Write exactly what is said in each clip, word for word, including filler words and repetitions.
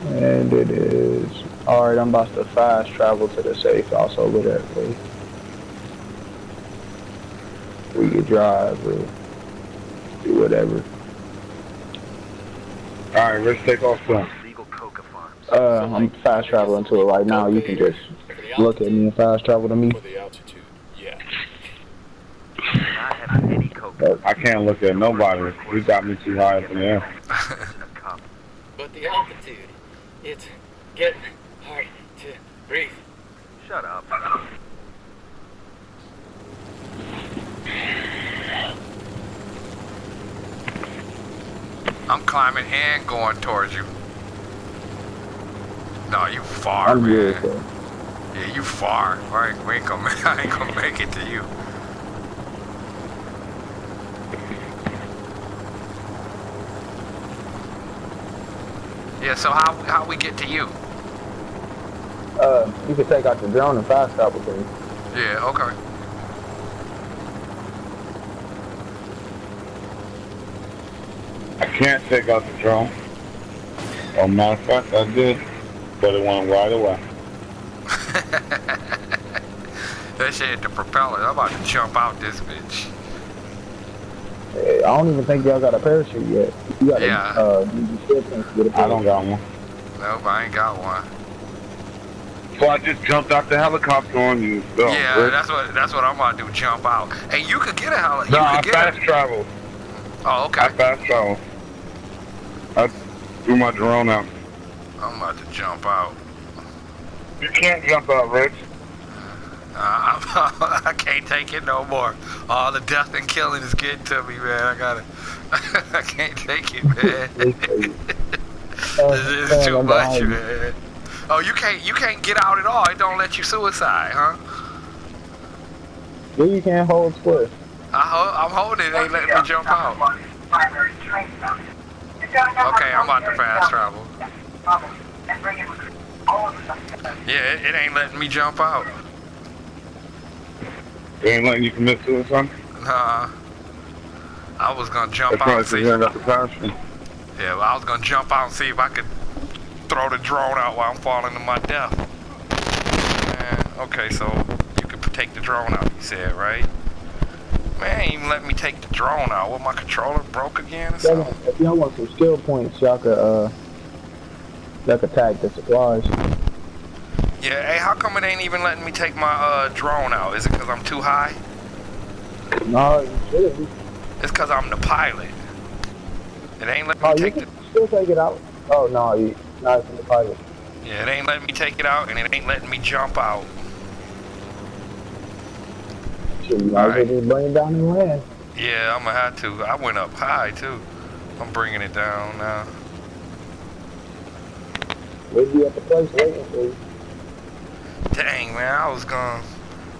And it is. Alright, I'm about to fast travel to the safe house over that way. We could drive or do whatever. Alright, let's take off from. Uh, I'm fast traveling to it right now. You can just look at me and fast travel to me. I can't look at nobody. You got me too high up in the air. But the altitude, it's getting hard to breathe. Shut up. I'm climbing and going towards you. No, you far, I'm man. Here, so. Yeah, you far. I ain't, we ain't gonna, I ain't gonna make it to you. Yeah, so how how we get to you? Uh, you can take out the drone and fast travel thing. Yeah, okay. I can't take out the drone. Oh, matter of fact, I did, but it went right away. That shit hit the propeller. I'm about to jump out this bitch. I don't even think y'all got a parachute yet. You got yeah. A, uh, you get a I don't got one. Nope, I ain't got one. So I just jumped out the helicopter on you. So, yeah, Rick. that's what that's what I'm about to do. Jump out. Hey, you could get a helicopter. No, I fast a... traveled. Oh, okay. I fast traveled. I threw my drone out. I'm about to jump out. You can't jump out, Rich. Uh, I'm, I can't take it no more. All the death and killing is getting to me, man. I gotta. I can't take it, man. This is too much, man. Oh, you can't. You can't get out at all. It don't let you suicide, huh? Yeah, you can't hold square. I ho I'm holding it. Ain't letting me jump out. Okay, I'm about to fast travel. Yeah, it, it ain't letting me jump out. They ain't letting you commit suicide? Nah. I was gonna jump That's out and see. The yeah, well, I was gonna jump out and see if I could throw the drone out while I'm falling to my death. Man, okay, so you could take the drone out, you said, right? Man, ain't even let me take the drone out. What, my controller broke again or something? If y'all want some skill points, y'all could, uh, y'all could tag the supplies. Yeah, hey, how come it ain't even letting me take my uh, drone out? Is it because I'm too high? No, you shouldn't. It's because I'm the pilot. It ain't letting oh, me take you can the... still take it out. Oh, no, you... no, it's in the pilot. Yeah, it ain't letting me take it out, and it ain't letting me jump out. So you might as well just bring it down and land. Yeah, I'm going to have to. I went up high, too. I'm bringing it down now. We'll be at the place waiting for you. Dang, man, I was gonna.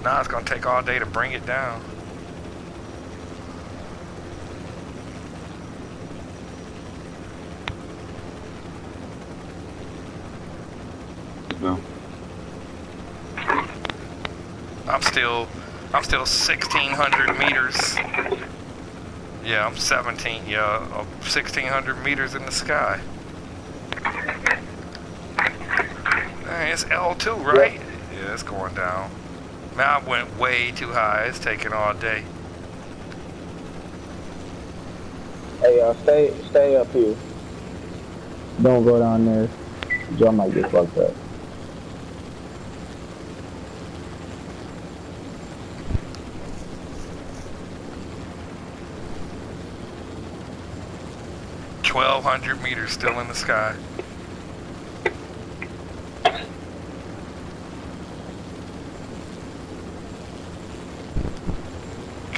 Now it's gonna take all day to bring it down. No. I'm still. I'm still sixteen hundred meters. Yeah, I'm seventeen. Yeah, I'm sixteen hundred meters in the sky. Dang, it's L two, right? Yeah. Yeah, it's going down. Man, I went way too high. It's taking all day. Hey, uh, stay, stay up here. Don't go down there. Y'all might get fucked up. twelve hundred meters still in the sky.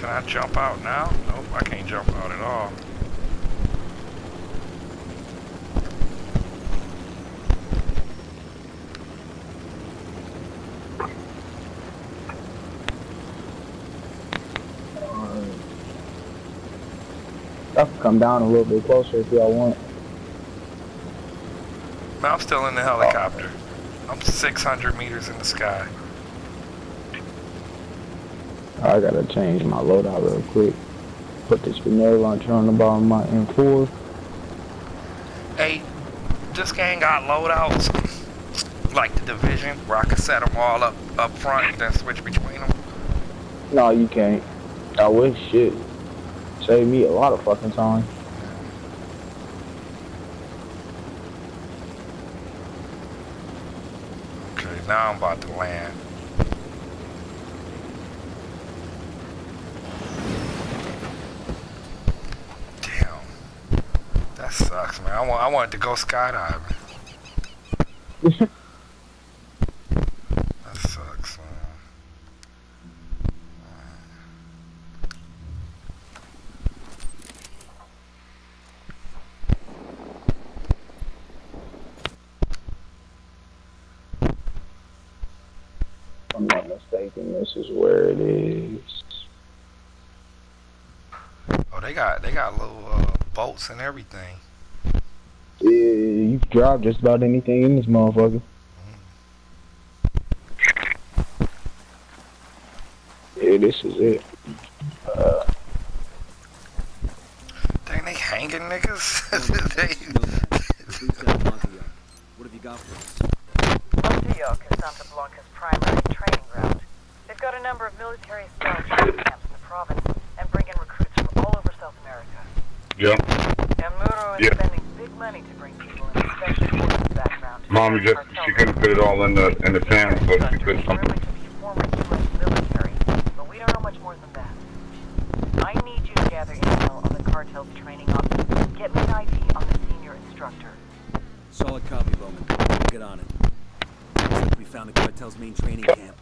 Can I jump out now? Nope, I can't jump out at all. I can come down a little bit closer if y'all want. I'm still in the helicopter. I'm six hundred meters in the sky. I gotta change my loadout real quick. Put this grenade launcher on the bottom of my M four. Hey, this gang got loadouts, like the Division, where I could set them all up up front and then switch between them? No, you can't. I wish. Shit, saved me a lot of fucking time. Okay, now I'm about to land. Sucks, man. I, want, I wanted to go skydiving. That sucks, man. If I'm not mistaken, this is where it is. Oh, they got they got little uh, boats and everything. Yeah, you can drop just about anything in this motherfucker. Mm. Yeah, this is it. Uh, Dang, they hanging niggas? What have you got for us? Monteo is Santa Blanca's primary training ground. They've got a number of military style training camps in the province and bring in recruits from all over South America. Yeah. And Muro is yeah. spending money to bring people in the background. Mommy just she couldn't fit it all in the in the pan, so she put something. Former U S military, but we don't know much more than that. I need you to gather intel on the cartel's training office. Get me an I D on the senior instructor. Solid copy, Bowman. Get on it. Looks like we found the cartel's main training camp.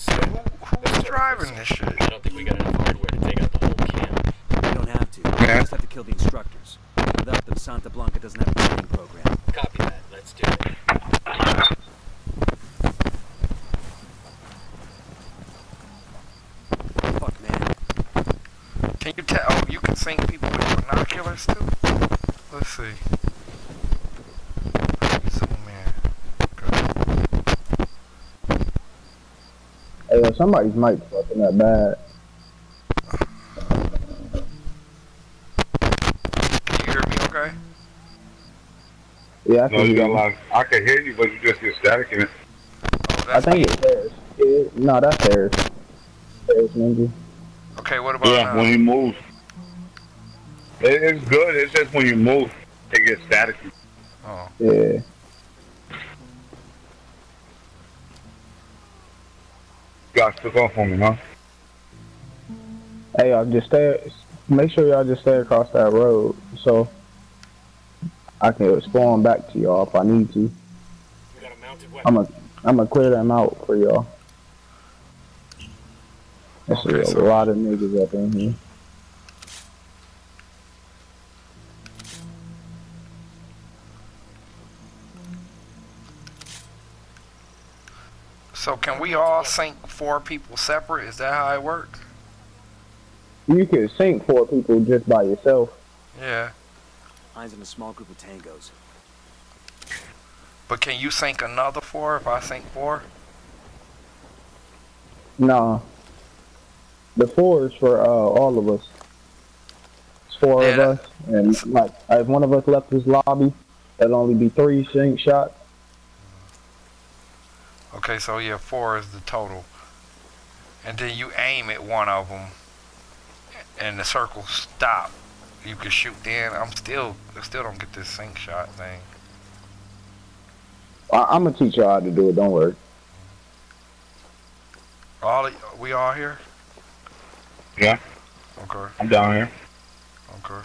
So, who's driving this shit? I don't think we got enough hardware to take out the whole camp. We don't have to. We just have to kill the instructors. Without them, Santa Blanca doesn't have a training program. Copy that. Let's do it. Fuck, man. Can you tell? Oh, you can sink people with binoculars too. Let's see. Zoom in. Hey, well, somebody's mic fucking that bad. Yeah, I no, you got loud. I can hear you, but you just get static in it. Oh, I think it's theirs. It, no, that's theirs. Theirs, maybe. Okay, what about yeah, now? When you move. It, it's good. It's just when you move, it gets static. Oh. Yeah. Guys, took off on me, huh? Hey, y'all, just stay. Make sure y'all just stay across that road, so I can respond back to y'all if I need to. I'm gonna I'm gonna clear them out for y'all. There's okay, a so lot of niggas up in here. So can we all sync four people separate? Is that how it works? You could sync four people just by yourself. Yeah. Mine's in a small group of tangos. But can you sink another four if I sink four? Nah. The four is for uh, all of us. It's four yeah, of us. And like, if one of us left this lobby, that'll only be three sink shots. Okay, so yeah, four is the total. And then you aim at one of them, and the circle stops. You can shoot then. I'm still, I still don't get this sync shot thing. I, I'm gonna teach y'all how to do it. Don't worry. All of, we all here? Yeah. Okay. I'm down here. Okay.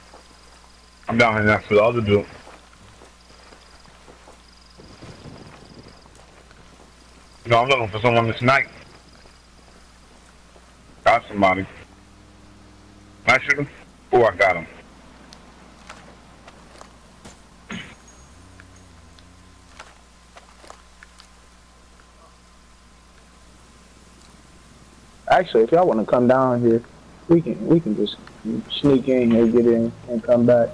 I'm down here next to the other dude. No, I'm looking for someone this night. Got somebody. Can I shoot him? Oh, I got him. Actually, if y'all want to come down here, we can we can just sneak in here, get in, and come back.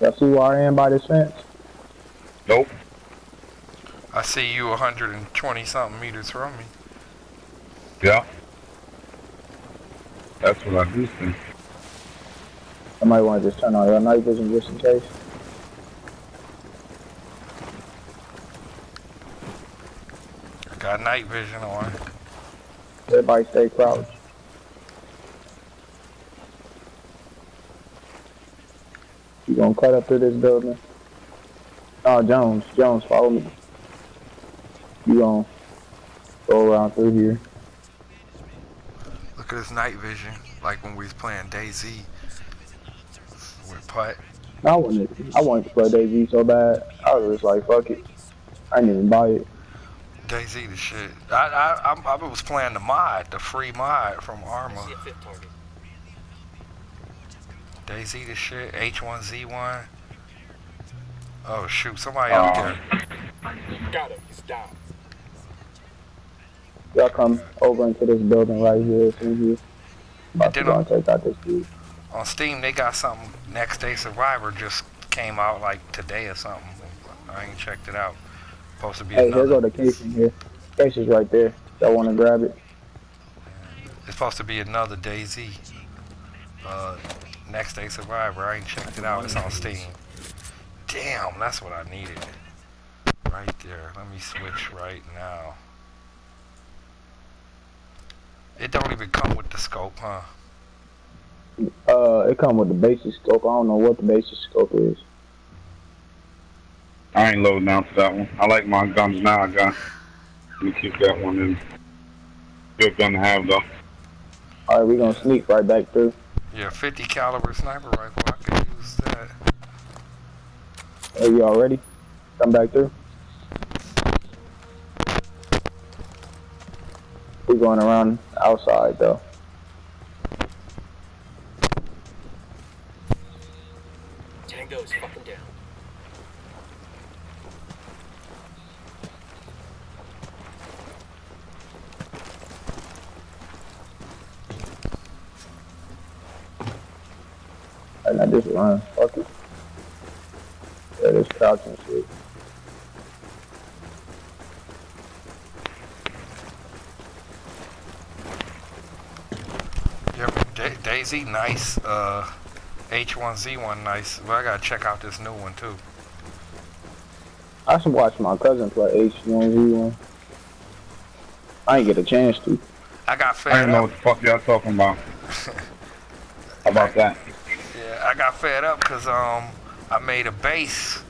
Y'all see where I am by this fence? Nope. I see you one hundred twenty something meters from me. Yeah. That's what I do see. I might want to just turn on your night vision just in case. I got night vision on. Everybody stay crouched. You gonna cut up through this building? Oh, Jones, Jones, follow me. You gonna go around through here. Look at this night vision, like when we was playing DayZ with Putt. I wanted, I wanted to play DayZ so bad. I was just like, fuck it. I didn't even buy it. DayZ the shit. I, I, I, I was playing the mod, the free mod from Arma. DayZ the shit, H one Z one. Oh shoot, somebody uh, out there. Got him, he's down. Y'all come over into this building right here, you. About to go and take out this dude. On Steam, they got something, Next Day Survivor just came out like today or something. I ain't checked it out. Supposed to be Hey, another. Here's all the case in here. Case is right there. Y'all wanna grab it? It's supposed to be another DayZ. Uh, Next Day Survivor, I ain't checked it out, it's on Steam. Damn, that's what I needed. Right there, let me switch right now. It don't even come with the scope, huh? Uh, it come with the basic scope, I don't know what the basic scope is. I ain't loading out for that one. I like my guns now, I got. Let me keep that one in. Good gun to have though. Alright, we gonna sneak right back through. Yeah, fifty caliber sniper rifle, I could use that. Are you all ready? Come back through. We're going around outside though. Tango is fucking down. Alright, now just run. Fuck it. Yeah, there's crowds and shit. DayZ nice, uh, H one Z one nice, but well, I gotta check out this new one too. I should watch my cousin play H one Z one. I ain't get a chance to. I got fed up. I didn't know what the fuck y'all talking about. How about that? Yeah, I got fed up because um, I made a base,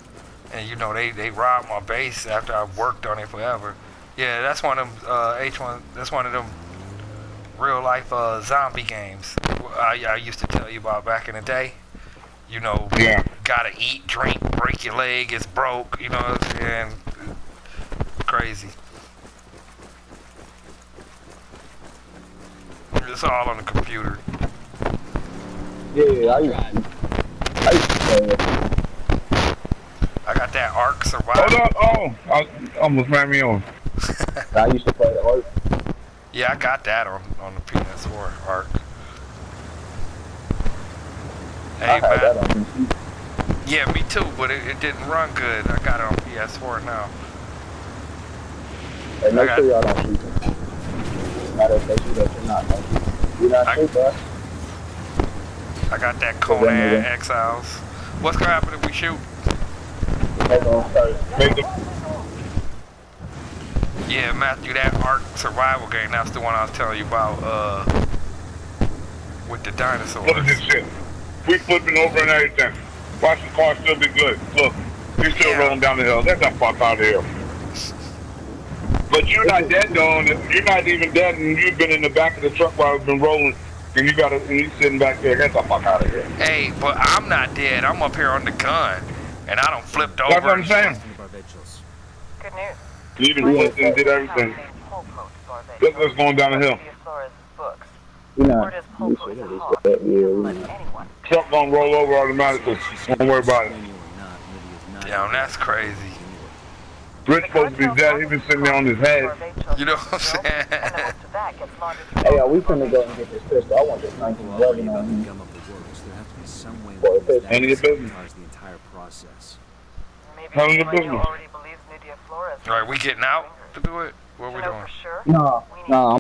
and you know they they robbed my base after I worked on it forever. Yeah, that's one of them uh, H one. That's one of them real life uh, zombie games. I, I used to tell you about back in the day, you know, yeah. Gotta eat, drink, break your leg, it's broke, you know, and crazy. It's all on the computer. Yeah, I used I, uh, I got that Ark Survival. Hold up, oh, I almost ran me on. I used to play the Ark. Yeah, I got that on, on the P S four, Ark. Hey, man. Yeah, me too, but it, it didn't run good. I got it on P S four now. Hey, make sure y'all don't shoot them. Matter of fact, you're not going to shoot. You're not safe, bro. I got that Conan Exiles. What's going to happen if we shoot? Yeah, Matthew, that Ark Survival game, that's the one I was telling you about uh, with the dinosaurs. What is this shit? We flipping over and everything. Watch the car still be good. Look, you still yeah. rolling down the hill. That's not pop out of here. But you're not dead though, and you're not even dead, and you've been in the back of the truck while I've been rolling, and you got and you sitting back there. That's not pop out of here. Hey, but I'm not dead. I'm up here on the gun, and I don't flipped over. That's what I'm saying. Good news. You even flipped and did everything. Look what's going down the hill. We're not. We should have that. Yeah, we're not. Truck gonna roll over automatically. Don't worry about it. Damn, that's crazy. Rich supposed to be dead. He been sitting there on his head. You know what I'm saying? Hey, uh, we finna go and get this pistol. I want this nineteen eleven on me. Handle your business. Handle your business. Alright, we getting out to do it? What are we doing? No, no.